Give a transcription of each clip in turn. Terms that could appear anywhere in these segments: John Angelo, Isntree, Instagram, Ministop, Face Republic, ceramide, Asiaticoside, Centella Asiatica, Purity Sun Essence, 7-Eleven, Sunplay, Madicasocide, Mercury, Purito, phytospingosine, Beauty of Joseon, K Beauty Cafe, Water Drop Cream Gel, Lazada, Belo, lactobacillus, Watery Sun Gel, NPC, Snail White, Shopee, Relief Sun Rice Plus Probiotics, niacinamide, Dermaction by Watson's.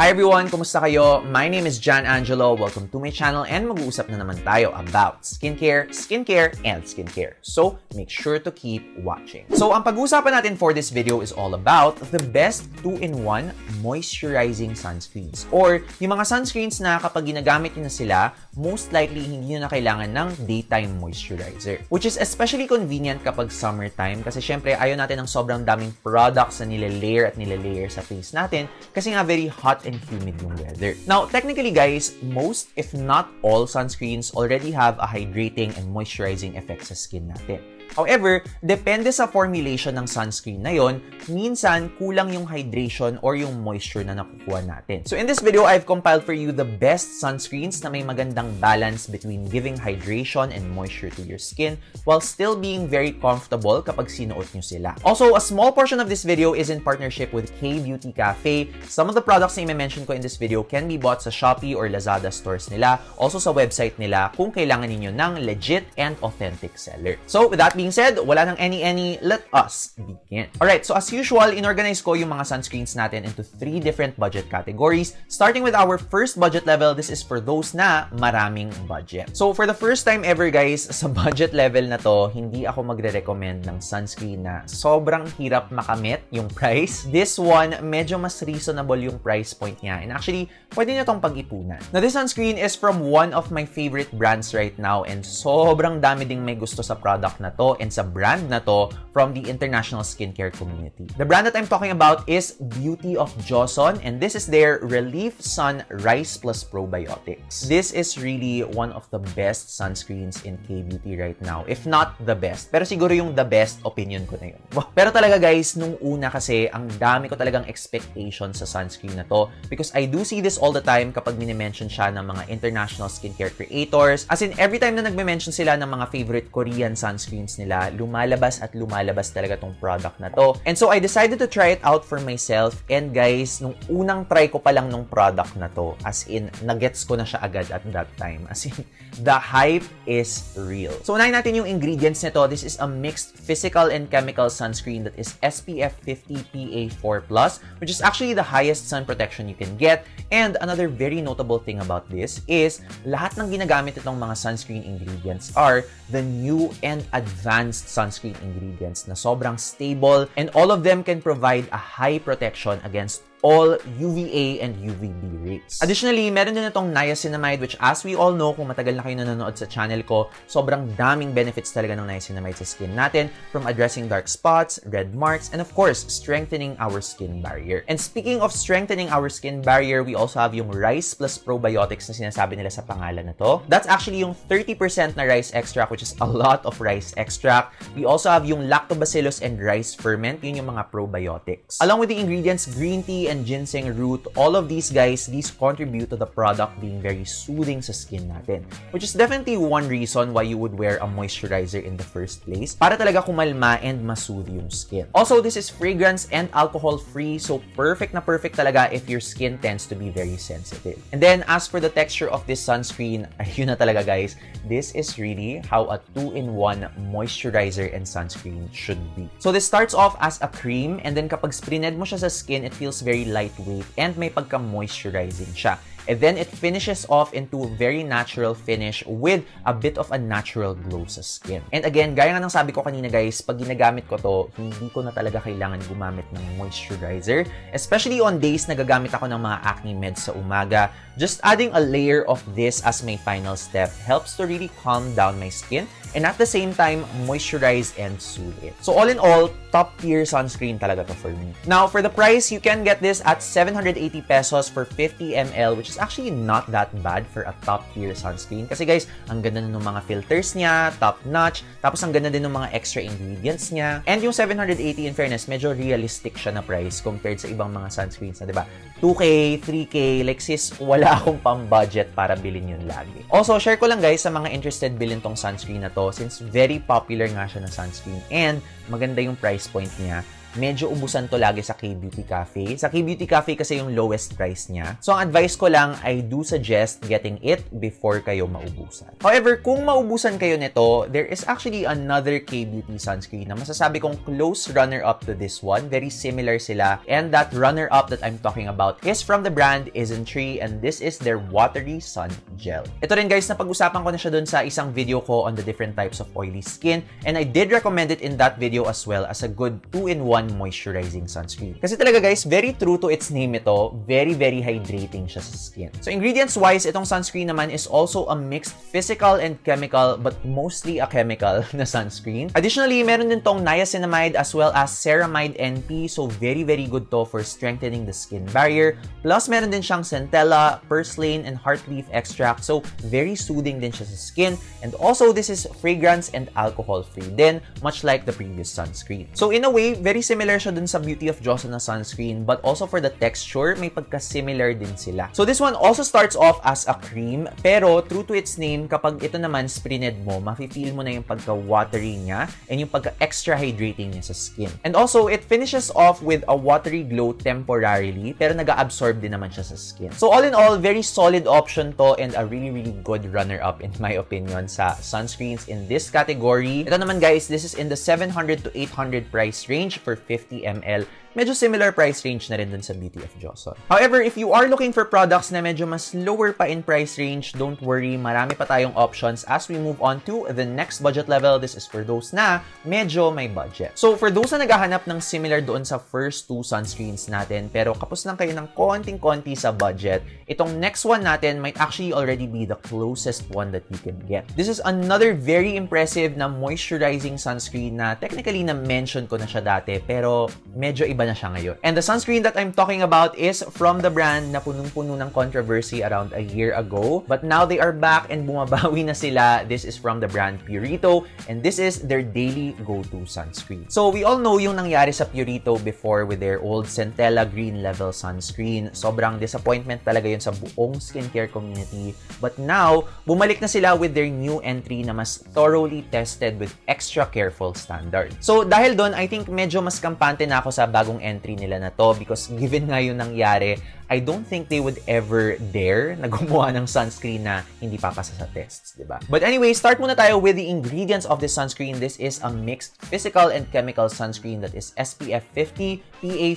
Hi everyone! Kumusta kayo? My name is John Angelo. Welcome to my channel and mag-uusap na naman tayo about skincare, and skincare. So, make sure to keep watching. So, ang pag-uusapan natin for this video is all about the best 2-in-1 moisturizing sunscreens or yung mga sunscreens na kapag ginagamit nyo na sila, most likely hindi nyo na kailangan ng daytime moisturizer. Which is especially convenient kapag summertime kasi syempre ayaw natin ng sobrang daming products na nilalayer at nilalayer sa face natin kasi nga very hot and humid yung weather. Now, technically guys, most if not all sunscreens already have a hydrating and moisturizing effect sa skin natin. However, depende sa formulation ng sunscreen na yon, minsan kulang yung hydration or yung moisture na nakukuha natin. So in this video, I've compiled for you the best sunscreens na may magandang balance between giving hydration and moisture to your skin while still being very comfortable kapag sinuot nyo sila. Also, a small portion of this video is in partnership with K Beauty Cafe. Some of the products na i-mention ko in this video can be bought sa Shopee or Lazada stores nila, also sa website nila kung kailangan ninyo ng legit and authentic seller. So with that being said, wala nang any, let us begin. Alright, so as usual, inorganize ko yung mga sunscreens natin into 3 different budget categories. Starting with our first budget level, this is for those na maraming budget. So for the first time ever guys, sa budget level na to, hindi ako magre-recommend ng sunscreen na sobrang hirap makamit yung price. This one, medyo mas reasonable yung price point niya. And actually, pwede nyo tong pag-ipunan. Now this sunscreen is from one of my favorite brands right now and sobrang dami ding may gusto sa product na to and sa brand na to from the international skincare community. The brand that I'm talking about is Beauty of Joseon and this is their Relief Sun Rice Plus Probiotics. This is really one of the best sunscreens in K-Beauty right now, if not the best. Pero siguro yung the best opinion ko na yun. Pero talaga guys, nung una kasi, ang dami ko talagang expectation sa sunscreen na to because I do see this all the time kapag minimension siya ng mga international skincare creators. As in, every time na nagme-mention sila ng mga favorite Korean sunscreens nila, lumalabas at lumalabas talaga tong product na to. And so, I decided to try it out for myself. And guys, nung unang try ko pa lang nung product na to, as in, nagets ko na siya agad at that time. As in, the hype is real. So, unahin natin yung ingredients nito. This is a mixed physical and chemical sunscreen that is SPF 50 PA++, which is actually the highest sun protection you can get. And another very notable thing about this is, lahat ng ginagamit itong mga sunscreen ingredients are the new and advanced sunscreen ingredients na sobrang stable and all of them can provide a high protection against all UVA and UVB rates. Additionally, meron din itong niacinamide which as we all know, kung matagal na kayo nanonood sa channel ko, sobrang daming benefits talaga ng niacinamide sa skin natin from addressing dark spots, red marks, and of course, strengthening our skin barrier. And speaking of strengthening our skin barrier, we also have yung rice plus probiotics na sinasabi nila sa pangalan na to. That's actually yung 30% na rice extract which is a lot of rice extract. We also have yung lactobacillus and rice ferment, yun yung mga probiotics. Along with the ingredients, green tea and ginseng root, all of these guys, these contribute to the product being very soothing sa skin natin. Which is definitely one reason why you would wear a moisturizer in the first place para talaga kumalma and masooth yung skin. Also, this is fragrance and alcohol-free, so perfect na perfect talaga if your skin tends to be very sensitive. And then, as for the texture of this sunscreen, ayun na talaga guys, this is really how a 2-in-1 moisturizer and sunscreen should be. So, this starts off as a cream and then kapag sprinted mo siya sa skin, it feels very lightweight and may pagka-moisturizing siya. And then it finishes off into a very natural finish with a bit of a natural glow sa skin. And again, gaya nga ng sabi ko kanina guys, pag ginagamit ko to, hindi ko na talaga kailangan gumamit ng moisturizer. Especially on days na gagamit ako ng mga acne meds sa umaga. Just adding a layer of this as my final step helps to really calm down my skin and at the same time, moisturize and soothe it. So all in all, top tier sunscreen talaga to for me. Now, for the price, you can get this at 780 pesos for 50 ml, which is actually not that bad for a top-tier sunscreen. Kasi guys, ang ganda na ng mga filters niya, top-notch, tapos ang ganda din ng mga extra ingredients niya. And yung 780, in fairness, medyo realistic siya na price compared sa ibang mga sunscreens na, diba? 2K, 3K, like sis, wala akong pang-budget para bilhin yun lagi. Also, share ko lang guys sa mga interested bilhin tong sunscreen na to since very popular nga siya na sunscreen and maganda yung price point niya. medyo ubusan to lagi sa K Beauty Cafe. Sa K Beauty Cafe kasi yung lowest price niya. So ang advice ko lang, I do suggest getting it before kayo maubusan. However, kung maubusan kayo nito, there is actually another K Beauty sunscreen na masasabi kong close runner-up to this one. Very similar sila. And that runner-up that I'm talking about is from the brand Isntree, and this is their Watery Sun Gel. Ito rin guys, napag-usapan ko na siya dun sa isang video ko on the different types of oily skin, and I did recommend it in that video as well as a good 2-in-1 moisturizing sunscreen. Kasi talaga guys, very true to its name ito, very hydrating siya sa skin. So ingredients wise, itong sunscreen naman is also a mixed physical and chemical, but mostly a chemical na sunscreen. Additionally, meron din tong niacinamide as well as ceramide NP, so very good to for strengthening the skin barrier. Plus meron din siyang centella, purslane, and heartleaf extract, so very soothing din siya sa skin. And also this is fragrance and alcohol free din, much like the previous sunscreen. So in a way, very similar siya dun sa Beauty of Joseon na sunscreen, but also for the texture, may pagka-similar din sila. So this one also starts off as a cream, pero true to its name, kapag ito naman sprinted mo, mafe-feel mo na yung pagka-watery niya and yung pagka-extra hydrating niya sa skin. And also, it finishes off with a watery glow temporarily, pero nag-absorb din naman siya sa skin. So all in all, very solid option to and a really good runner-up in my opinion sa sunscreens in this category. Ito naman guys, this is in the 700 to 800 price range for 50 ml. Medyo similar price range na rin dun sa Beauty of Joseon. However, if you are looking for products na medyo mas lower pa in price range, don't worry, marami pa tayong options as we move on to the next budget level. This is for those na medyo may budget. So, for those na naghahanap ng similar doon sa first two sunscreens natin, pero kapos lang kayo ng konting-konti sa budget, itong next one natin might actually already be the closest one that you can get. This is another very impressive na moisturizing sunscreen na technically na-mention ko na siya dati, pero medyo iba na siya ngayon. And the sunscreen that I'm talking about is from the brand na punong-puno ng controversy around a year ago, but now they are back and bumabawi na sila. This is from the brand Purito, and this is their daily go-to sunscreen. So we all know yung nangyari sa Purito before with their old Centella Green Level sunscreen. Sobrang disappointment talaga yun sa buong skincare community, but now bumalik na sila with their new entry na mas thoroughly tested with extra careful standard. So dahil doon, I think medyo mas kampante na ako sa bagong entry nila na to, because given nga yung nangyari, I don't think they would ever dare na gumawa ng sunscreen na hindi papasa sa tests, di ba? But anyway, start muna tayo with the ingredients of this sunscreen. This is a mixed physical and chemical sunscreen that is SPF 50 PA++.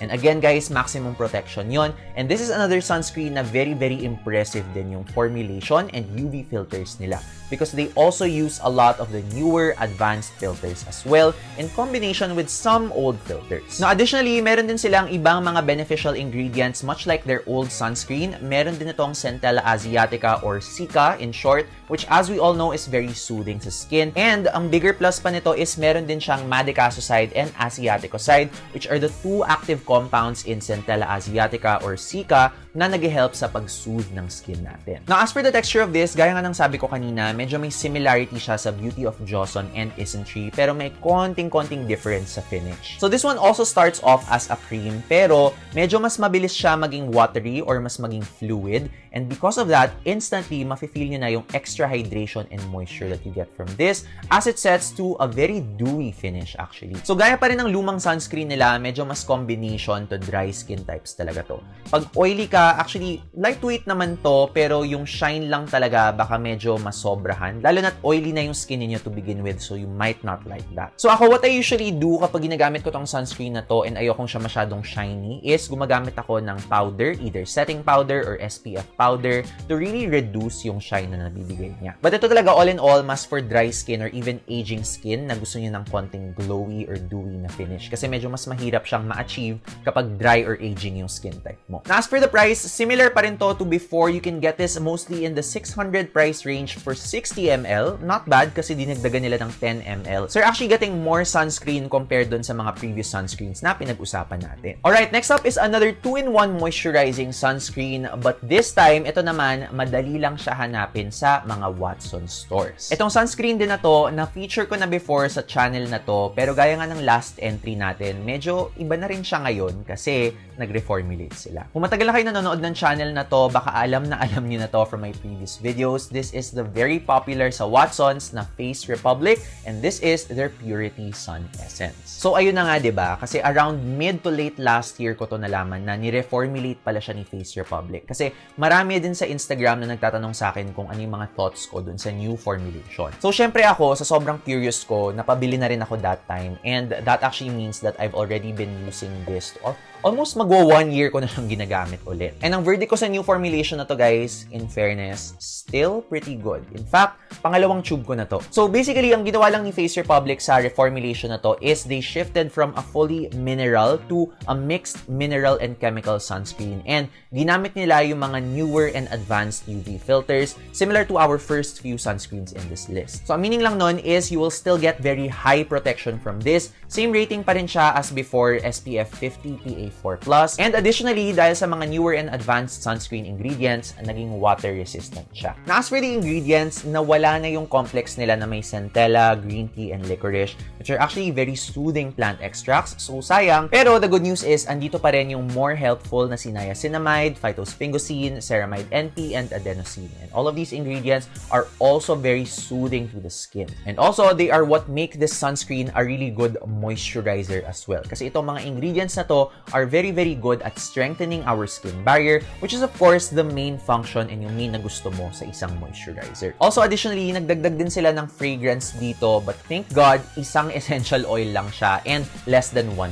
And again guys, maximum protection yon. And this is another sunscreen na very impressive din yung formulation and UV filters nila, because they also use a lot of the newer advanced filters as well in combination with some old filters. Now additionally, meron din silang ibang mga beneficial ingredients much like their old sunscreen. Meron din itong Centella Asiatica or Sika in short, which as we all know is very soothing sa skin. And ang bigger plus pa nito is meron din siyang Madicasocide and Asiaticoside, which are the two active compounds in Centella Asiatica or Sika na nag-help sa pag-soothe ng skin natin. Now as for the texture of this, gaya nga ng sabi ko kanina, medyo may similarity siya sa Beauty of Joseon and Isntree, pero may konting-konting difference sa finish. So this one also starts off as a cream, pero medyo mas mabilis siya maging watery or mas maging fluid, and because of that, instantly mafe-feel nyo na yung extra hydration and moisture that you get from this as it sets to a very dewy finish actually. So gaya pa rin ng lumang sunscreen nila, medyo mas combination to dry skin types talaga to. Pag oily ka, actually lightweight naman to, pero yung shine lang talaga baka medyo masobra, lalo na't oily na yung skin niyo to begin with, so you might not like that. So ako, what I usually do kapag ginagamit ko tong sunscreen na to and ayokong siya masyadong shiny is gumagamit ako ng powder, either setting powder or SPF powder, to really reduce yung shine na nabibigay niya. But ito talaga all in all, mas for dry skin or even aging skin na gusto niyo ng konting glowy or dewy na finish, kasi medyo mas mahirap siyang ma-achieve kapag dry or aging yung skin type mo. Now, as for the price, similar pa rin to before. You can get this mostly in the 600 price range for 60 ml. Not bad kasi dinagdagan nila ng 10 ml. So you're actually getting more sunscreen compared dun sa mga previous sunscreens na pinag-usapan natin. Alright, next up is another 2-in-1 non-moisturizing sunscreen, but this time, ito naman, madali lang siya hanapin sa mga Watson's stores. Itong sunscreen din na to, na-feature ko na before sa channel na to, pero gaya nga ng last entry natin, medyo iba na rin siya ngayon kasi nag-reformulate sila. Kung matagal na kayo nanonood ng channel na to, baka alam na alam niyo na to from my previous videos. This is the very popular sa Watson's na Face Republic, and this is their Purity Sun Essence. So, ayun na nga, diba? Kasi around mid to late last year ko to nalaman na ni-reformulate pala siya ni Face Republic. Kasi marami din sa Instagram na nagtatanong sa akin kung ano yung mga thoughts ko dun sa new formulation. So, syempre ako, sa sobrang curious ko, napabili na rin ako that time. And that actually means that I've already been using this or almost mag-1 year ko na siyang ginagamit ulit. And ang verdict ko sa new formulation na to, guys, in fairness, still pretty good. In fact, pangalawang tube ko na to. So basically, ang ginawa lang ni Face Republic sa reformulation na to is they shifted from a fully mineral to a mixed mineral and chemical sunscreen. And ginamit nila yung mga newer and advanced UV filters, similar to our first few sunscreens in this list. So ang meaning lang nun is you will still get very high protection from this. Same rating pa rin siya as before, SPF 50, PA 4+. And additionally, dahil sa mga newer and advanced sunscreen ingredients, naging water-resistant siya. Now, as for the ingredients, nawala na yung complex nila na may centella, green tea, and licorice, which are actually very soothing plant extracts. So, sayang. Pero the good news is, andito pa rin yung more helpful na niacinamide, phytospingosine, ceramide NP, and adenosine. And all of these ingredients are also very soothing to the skin. And also, they are what make this sunscreen a really good moisturizer as well. Kasi itong mga ingredients na to are very good at strengthening our skin barrier, which is of course the main function and yung main na gusto mo sa isang moisturizer. Also, additionally, nagdagdag din sila ng fragrance dito, but thank God, isang essential oil lang siya and less than 1%.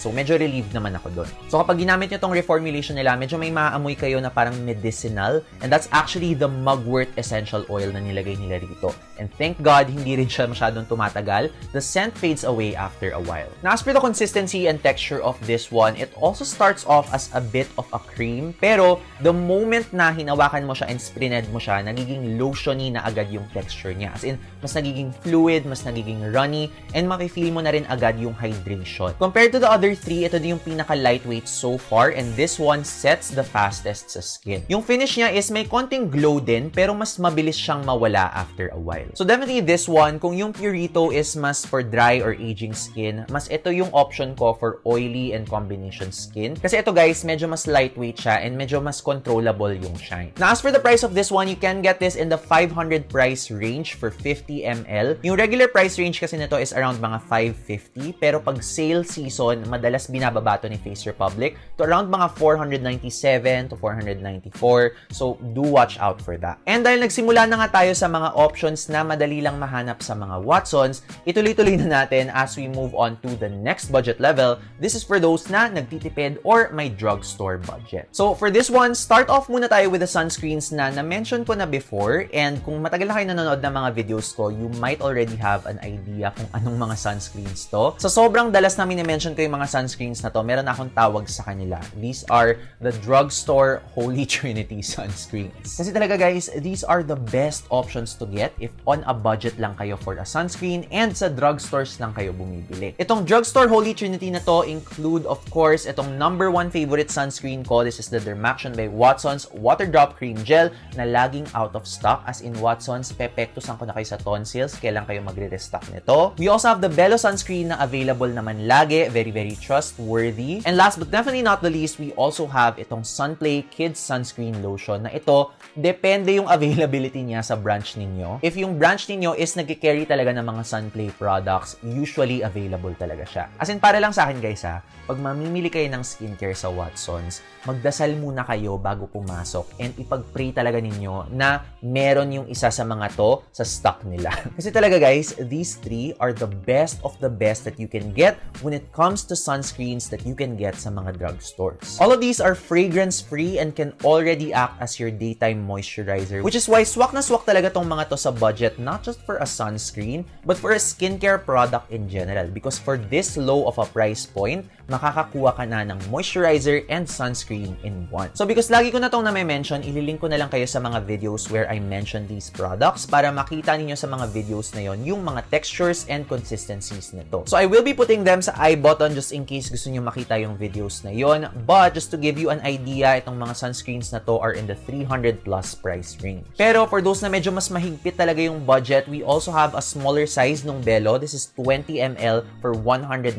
So, medyo relieved naman ako dun. So, kapag ginamit nyo tong reformulation nila, medyo may maamoy kayo na parang medicinal, and that's actually the mugwort essential oil na nilagay nila dito. And thank God, hindi rin siya masyadong tumatagal. The scent fades away after a while. Now, as for the consistency and texture of this one, it also starts off as a bit of a cream, pero the moment na hinawakan mo siya and sprinted mo siya, nagiging lotiony na agad yung texture niya. As in, mas nagiging fluid, mas nagiging runny, and makifeel mo na rin agad yung hydration. Compared to the other three, ito din yung pinaka-lightweight so far, and this one sets the fastest sa skin. Yung finish niya is may konting glow din, pero mas mabilis siyang mawala after a while. So definitely this one, kung yung Purito is mas for dry or aging skin, mas ito yung option ko for oily and combination skin. Kasi ito, guys, medyo mas lightweight siya and medyo mas controllable yung shine. Now, as for the price of this one, you can get this in the 500 price range for 50 ml. Yung regular price range kasi nito is around mga 550, pero pag sale season, madalas binababa to ni Face Republic to around mga 497 to 494. So, do watch out for that. And dahil nagsimula na nga tayo sa mga options na madali lang mahanap sa mga Watsons, ituloy-tuloy na natin as we move on to the next budget level. This is for those na nagtitipid or may drugstore budget. So, for this one, start off muna tayo with the sunscreens na na-mention ko na before, and kung matagal na kayo nanonood ng mga videos ko, you might already have an idea kung anong mga sunscreens to. Sa sobrang dalas namin na-mention ko yung mga sunscreens na to, meron akong tawag sa kanila. These are the drugstore Holy Trinity sunscreens. Kasi talaga, guys, these are the best options to get if on a budget lang kayo for a sunscreen and sa drugstores lang kayo bumibili. Itong drugstore Holy Trinity na to include, of course, itong number one favorite sunscreen ko. This is the Dermaction by Watson's Water Drop Cream Gel na laging out of stock. As in, Watson's, pepektusan ko na kayo sa tonsils. Kailan kayo magre-restock nito. We also have the Belo sunscreen na available naman lagi. Very trustworthy. And last but definitely not the least, we also have itong Sunplay Kids Sunscreen Lotion na ito, depende yung availability niya sa branch ninyo. If yung branch ninyo is nag-carry talaga ng mga Sunplay products, usually available talaga siya. As in, para lang sa akin, guys, ha, pag mamimili kayo ng skincare sa Watson's, magdasal muna kayo bago pumasok and ipag-pray talaga ninyo na meron yung isa sa mga to sa stock nila. Kasi talaga, guys, these three are the best of the best that you can get when it comes to sunscreens that you can get sa mga drugstores. All of these are fragrance-free and can already act as your daytime moisturizer, which is why swak na swak talaga tong mga to sa budget it not just for a sunscreen, but for a skincare product in general. Because for this low of a price point, makakakuha ka na ng moisturizer and sunscreen in one. So because lagi ko na itong nami-mention, ililink ko na lang kayo sa mga videos where I mention these products para makita ninyo sa mga videos na yon yung mga textures and consistencies nito. So I will be putting them sa I button just in case gusto nyo makita yung videos na yon. But just to give you an idea, itong mga sunscreens na to are in the 300 plus price range. Pero for those na medyo mas mahigpit talaga yung budget, we also have a smaller size nung Belo. This is 20 ml for 195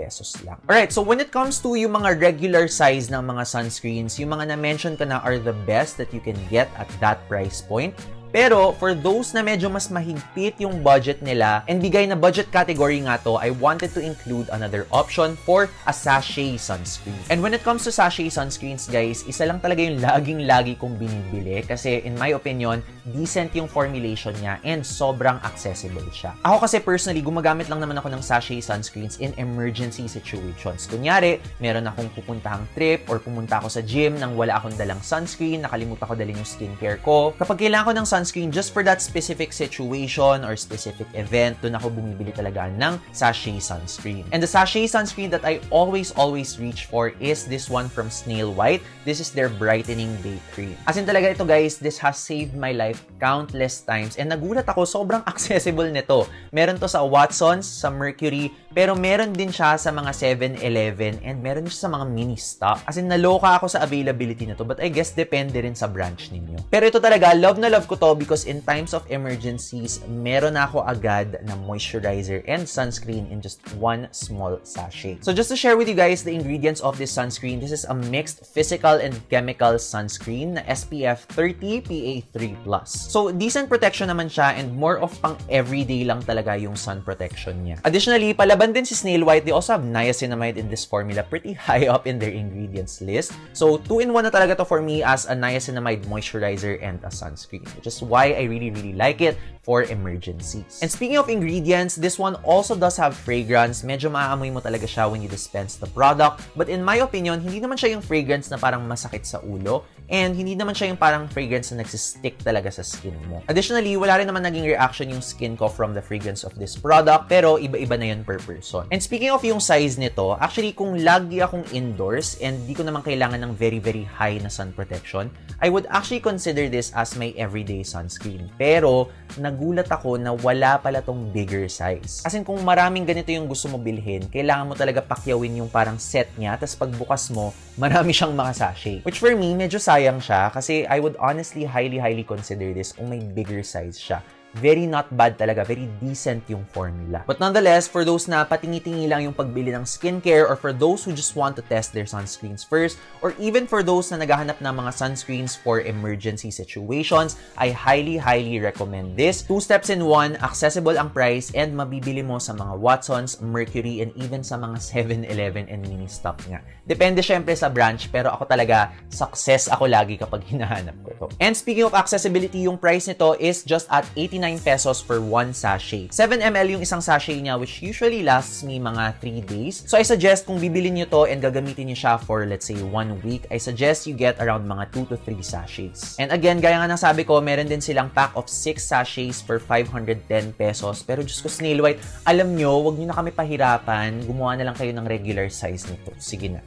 pesos lang. Alright, so when it comes to yung mga regular size ng mga sunscreens, yung mga na-mention ko na are the best that you can get at that price point. Pero for those na medyo mas mahigpit yung budget nila, and bigay na budget category nga to, I wanted to include another option for a sachet sunscreen. And when it comes to sachet sunscreens, guys, isa lang talaga yung laging-lagi kong binibili kasi in my opinion, decent yung formulation niya and sobrang accessible siya. Ako kasi personally, gumagamit lang naman ako ng sachet sunscreens in emergency situations. Kunyari, meron akong pupuntahang trip or pumunta ako sa gym nang wala akong dalang sunscreen, nakalimutan ko dalhin yung skincare ko. Kapag kailangan ko ng sunscreen just for that specific situation or specific event, doon ako bumibili talaga ng sachet sunscreen. And the sachet sunscreen that I always reach for is this one from Snail White. This is their Brightening Day Cream. As in talaga ito, guys, this has saved my life countless times and nagulat ako, sobrang accessible nito. Meron to sa Watson's, sa Mercury, pero meron din siya sa mga 7-Eleven and meron siya sa mga Ministop. As in naloka ako sa availability nito, but I guess depende rin sa branch ninyo. Pero ito talaga, love na love ko to because in times of emergencies, meron ako agad na moisturizer and sunscreen in just one small sachet. So just to share with you guys the ingredients of this sunscreen, this is a mixed physical and chemical sunscreen na SPF 30 PA3+. So decent protection naman siya and more of pang everyday lang talaga yung sun protection niya. Additionally, palaban din si Snail White, they also have niacinamide in this formula, pretty high up in their ingredients list. So 2-in-1 na talaga to for me as a niacinamide moisturizer and a sunscreen, which is why I really like it for emergencies. And speaking of ingredients, this one also does have fragrance. Medyo maaamoy mo talaga siya when you dispense the product. But in my opinion, hindi naman siya yung fragrance na parang masakit sa ulo. And hindi naman siya yung parang fragrance na nagsistick talaga sa skin mo. Additionally, wala rin naman naging reaction yung skin ko from the fragrance of this product. Pero iba-iba na yun per person. And speaking of yung size nito, actually kung lagi akong indoors and di ko naman kailangan ng very high na sun protection, I would actually consider this as my everyday sunscreen. Pero nagulat ako na wala pala tong bigger size. As in, kung maraming ganito yung gusto mo bilhin, kailangan mo talaga pakyawin yung parang set niya, tapos pagbukas mo, marami siyang makasashay. Which for me, medyo sayang siya kasi I would honestly highly consider this kung may bigger size siya. Very not bad talaga, very decent yung formula. But nonetheless, for those na patingi-tingi lang yung pagbili ng skincare or for those who just want to test their sunscreens first or even for those na naghahanap ng mga sunscreens for emergency situations, I highly recommend this. 2 steps in 1, accessible ang price and mabibili mo sa mga Watson's, Mercury, and even sa mga 7-Eleven and Ministop nga. Depende syempre sa branch, pero ako talaga, success ako lagi kapag hinahanap ko to. And speaking of accessibility, yung price nito is just at 89 pesos for one sachet. 7 ml yung isang sachet niya which usually lasts me mga 3 days. So I suggest kung bibili niyo to and gagamitin niyo siya for let's say 1 week, I suggest you get around mga 2 to 3 sachets. And again, gaya nga ng sabi ko, meron din silang pack of 6 sachets for 510 pesos. Pero just ko, Snail White, alam nyo, wag nyo na kami pahirapan. Gumawa na lang kayo ng regular size nito. Sige na.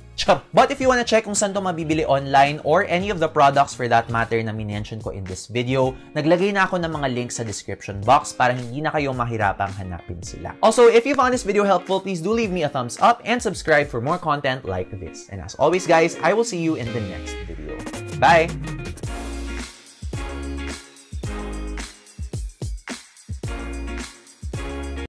But if you wanna check kung saan to mabibili online or any of the products for that matter na minention ko in this video, naglagay na ako ng mga links sa description box para hindi na kayo mahirapang hanapin sila. Also, if you found this video helpful, please do leave me a thumbs up and subscribe for more content like this. And as always, guys, I will see you in the next video. Bye!